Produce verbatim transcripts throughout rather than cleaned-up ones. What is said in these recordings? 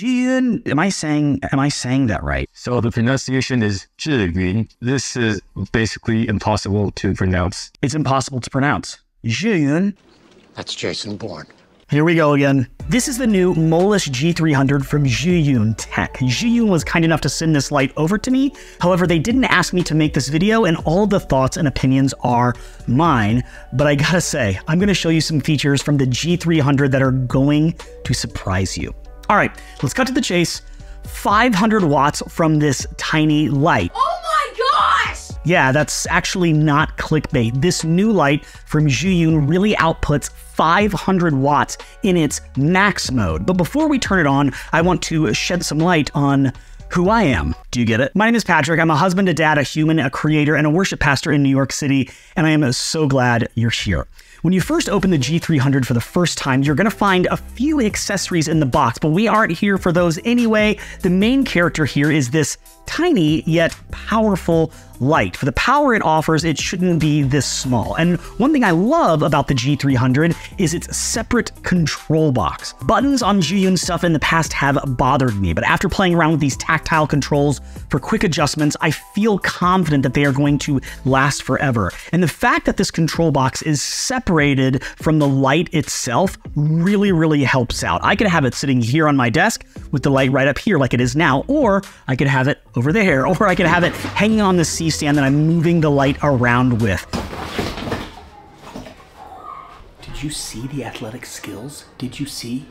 Zhiyun, am I saying, am I saying that right? So the pronunciation is Zhiyun. This is basically impossible to pronounce. It's impossible to pronounce. Zhiyun. That's Jason Bourne. Here we go again. This is the new Molus G three hundred from Zhiyun Tech. Zhiyun was kind enough to send this light over to me. However, they didn't ask me to make this video and all the thoughts and opinions are mine. But I gotta say, I'm gonna show you some features from the G three hundred that are going to surprise you. All right, let's cut to the chase. five hundred watts from this tiny light. Oh my gosh! Yeah, that's actually not clickbait. This new light from Zhiyun really outputs five hundred watts in its max mode. But before we turn it on, I want to shed some light on who I am. Do you get it? My name is Patrick. I'm a husband, a dad, a human, a creator, and a worship pastor in New York City, and I am so glad you're here. When you first open the G three hundred for the first time, you're gonna find a few accessories in the box, but we aren't here for those anyway. The main character here is this tiny yet powerful light. For the power it offers, it shouldn't be this small. And one thing I love about the G three hundred is its separate control box. Buttons on Zhiyun stuff in the past have bothered me, but after playing around with these tactile controls for quick adjustments, I feel confident that they are going to last forever. And the fact that this control box is separated from the light itself really, really helps out. I could have it sitting here on my desk with the light right up here like it is now, or I could have it over there, or I could have it hanging on the C stand that I'm moving the light around with. Did you see the athletic skills? Did you see?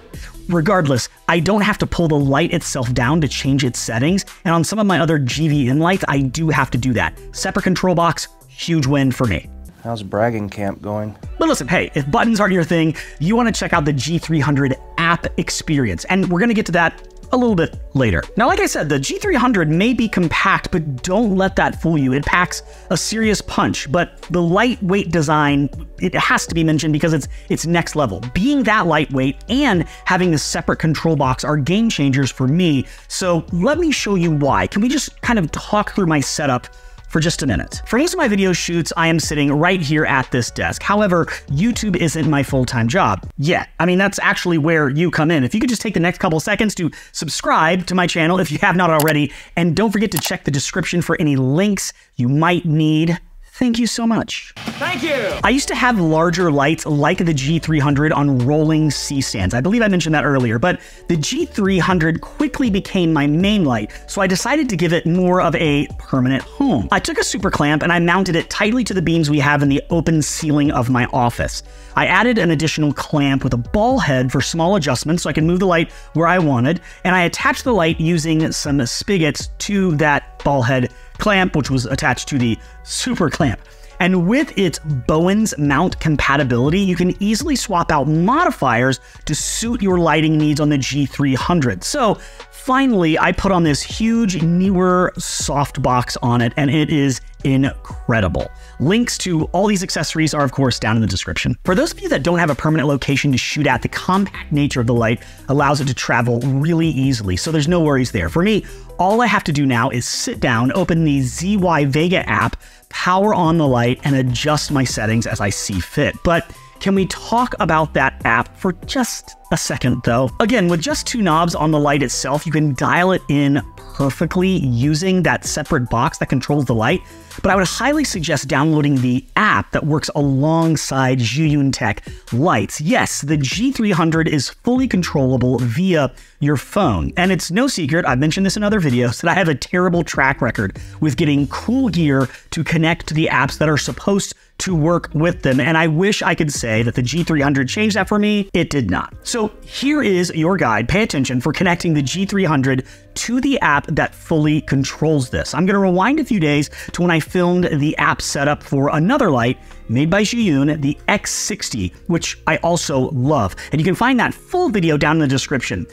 Regardless, I don't have to pull the light itself down to change its settings, and on some of my other G V N lights, I do have to do that. Separate control box, huge win for me. How's bragging camp going? But listen, hey, if buttons aren't your thing, you want to check out the G three hundred app experience, and we're going to get to that a little bit later. Now, like I said, the G three hundred may be compact, but don't let that fool you. It packs a serious punch, but the lightweight design, it has to be mentioned because it's it's next level. Being that lightweight and having this separate control box are game changers for me. So let me show you why. Can we just kind of talk through my setup for just a minute? For most of my video shoots, I am sitting right here at this desk. However, YouTube isn't my full-time job yet. I mean, that's actually where you come in. If you could just take the next couple seconds to subscribe to my channel if you have not already, and don't forget to check the description for any links you might need. Thank you so much. Thank you. I used to have larger lights like the G three hundred on rolling C stands. I believe I mentioned that earlier, but the G three hundred quickly became my main light, so I decided to give it more of a permanent home. I took a super clamp and I mounted it tightly to the beams we have in the open ceiling of my office. I added an additional clamp with a ball head for small adjustments so I could move the light where I wanted, and I attached the light using some spigots to that ball head clamp, which was attached to the super clamp. And with its Bowens mount compatibility, you can easily swap out modifiers to suit your lighting needs on the G three hundred. So finally, I put on this huge newer soft box on it, and it is incredible. Links to all these accessories are, of course, down in the description. For those of you that don't have a permanent location to shoot at, the compact nature of the light allows it to travel really easily, so there's no worries there. For me, all I have to do now is sit down, open the Z Y Vega app, power on the light, and adjust my settings as I see fit. But can we talk about that app for just a second, though? Again, with just two knobs on the light itself, you can dial it in perfectly using that separate box that controls the light, but I would highly suggest downloading the app that works alongside Zhiyun Tech lights. Yes, the G three hundred is fully controllable via your phone, and it's no secret, I've mentioned this in other videos, that I have a terrible track record with getting cool gear to connect to the apps that are supposed to work with them, and I wish I could say that the G three hundred changed that for me. It did not. So here is your guide, pay attention, for connecting the G three hundred to the app that fully controls this. I'm gonna rewind a few days to when I filmed the app setup for another light made by Zhiyun, the X sixty, which I also love. And you can find that full video down in the description.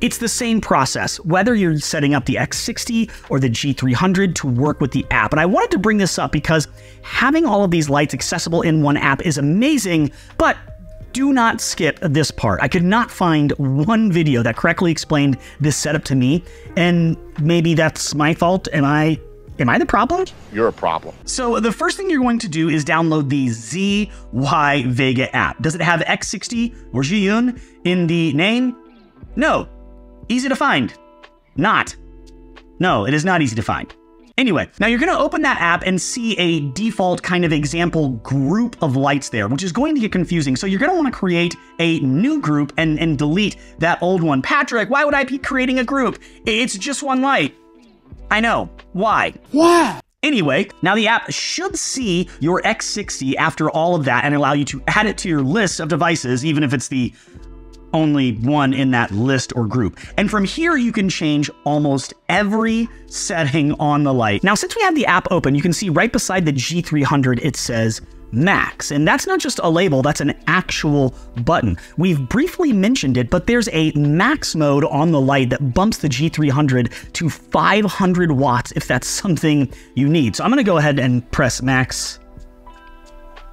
It's the same process, whether you're setting up the X sixty or the G three hundred to work with the app. And I wanted to bring this up because having all of these lights accessible in one app is amazing, but do not skip this part. I could not find one video that correctly explained this setup to me, and maybe that's my fault. Am I, am I the problem? You're a problem. So the first thing you're going to do is download the Z Y Vega app. Does it have X sixty or Zhiyun in the name? No. Easy to find. Not. No, it is not easy to find. Anyway, now you're going to open that app and see a default kind of example group of lights there, which is going to get confusing. So you're going to want to create a new group and, and delete that old one. Patrick, why would I be creating a group? It's just one light. I know. Why? Why? Anyway, now the app should see your X sixty after all of that and allow you to add it to your list of devices, even if it's the only one in that list or group. And from here, you can change almost every setting on the light. Now, since we have the app open, you can see right beside the G three hundred, it says Max. And that's not just a label, that's an actual button. We've briefly mentioned it, but there's a max mode on the light that bumps the G three hundred to five hundred watts if that's something you need. So I'm gonna go ahead and press max.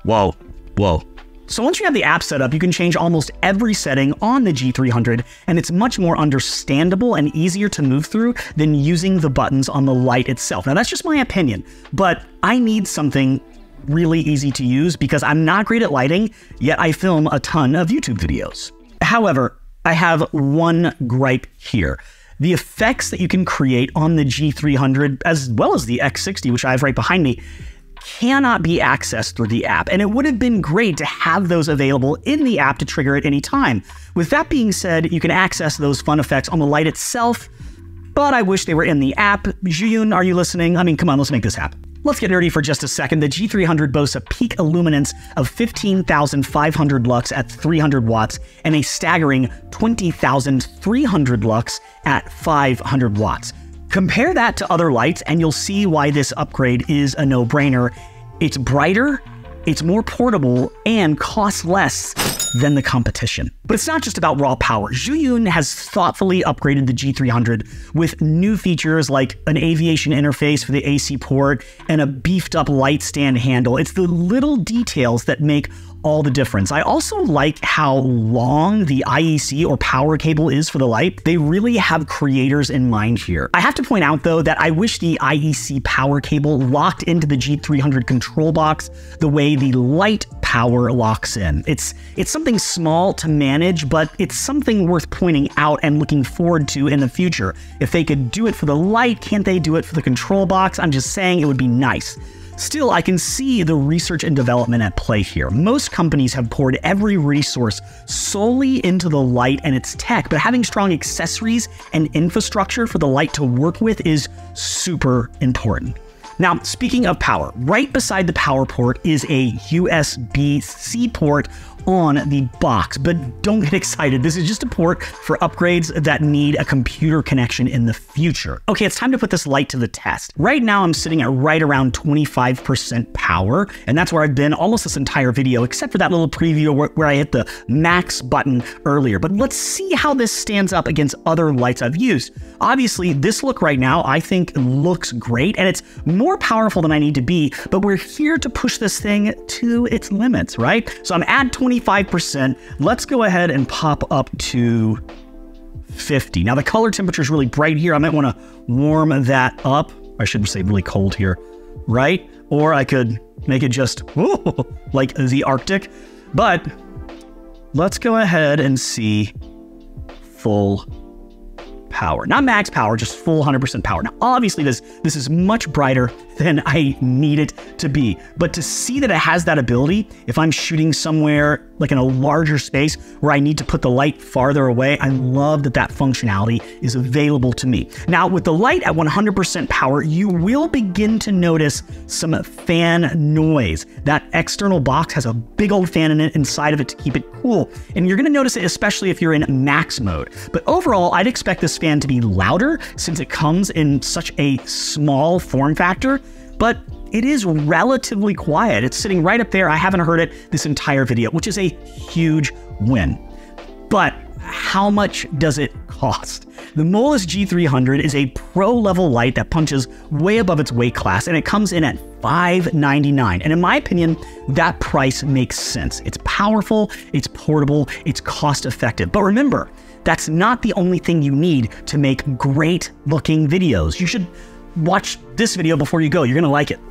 Whoa, whoa. So once you have the app set up, you can change almost every setting on the G three hundred, and it's much more understandable and easier to move through than using the buttons on the light itself. Now that's just my opinion, but I need something really easy to use because I'm not great at lighting, yet I film a ton of YouTube videos. However, I have one gripe here. The effects that you can create on the G three hundred, as well as the X sixty, which I have right behind me, cannot be accessed through the app, and it would have been great to have those available in the app to trigger at any time. With that being said, you can access those fun effects on the light itself, but I wish they were in the app. Zhiyun, are you listening? I mean, come on, let's make this happen. Let's get nerdy for just a second. The G three hundred boasts a peak illuminance of fifteen thousand five hundred lux at three hundred watts and a staggering twenty thousand three hundred lux at five hundred watts. Compare that to other lights and you'll see why this upgrade is a no-brainer. It's brighter, it's more portable, and costs less than the competition. But it's not just about raw power. Zhiyun has thoughtfully upgraded the G three hundred with new features like an aviation interface for the A C port and a beefed-up light stand handle. It's the little details that make all the difference. I also like how long the I E C or power cable is for the light. They really have creators in mind here. I have to point out though that I wish the I E C power cable locked into the G three hundred control box the way the light power locks in. It's, it's something small to manage, but it's something worth pointing out and looking forward to in the future. If they could do it for the light, can't they do it for the control box? I'm just saying it would be nice. Still, I can see the research and development at play here. Most companies have poured every resource solely into the light and its tech, but having strong accessories and infrastructure for the light to work with is super important. Now, speaking of power, right beside the power port is a U S B C port on the box, but don't get excited. This is just a port for upgrades that need a computer connection in the future. Okay, it's time to put this light to the test. Right now, I'm sitting at right around twenty-five percent power, and that's where I've been almost this entire video, except for that little preview where, where I hit the max button earlier. But let's see how this stands up against other lights I've used. Obviously, this look right now, I think looks great, and it's more powerful than I need to be, but we're here to push this thing to its limits, right? So I'm at twenty-five percent. Let's go ahead and pop up to fifty. Now the color temperature is really bright here. I might want to warm that up. I should say really cold here, right? Or I could make it just whoa, like the Arctic, but let's go ahead and see full power. Not max power, just full one hundred percent power. Now, obviously this, this is much brighter than I need it to be, but to see that it has that ability, if I'm shooting somewhere like in a larger space where I need to put the light farther away, I love that that functionality is available to me. Now, with the light at one hundred percent power, you will begin to notice some fan noise. That external box has a big old fan in it, inside of it to keep it cool. And you're gonna notice it, especially if you're in max mode. But overall, I'd expect this fan to be louder since it comes in such a small form factor, but it is relatively quiet. It's sitting right up there. I haven't heard it this entire video, which is a huge win. But how much does it cost? The Molus G three hundred is a pro-level light that punches way above its weight class, and it comes in at five ninety-nine. And in my opinion, that price makes sense. It's powerful, it's portable, it's cost-effective. But remember, that's not the only thing you need to make great-looking videos. You should watch this video before you go. You're gonna like it.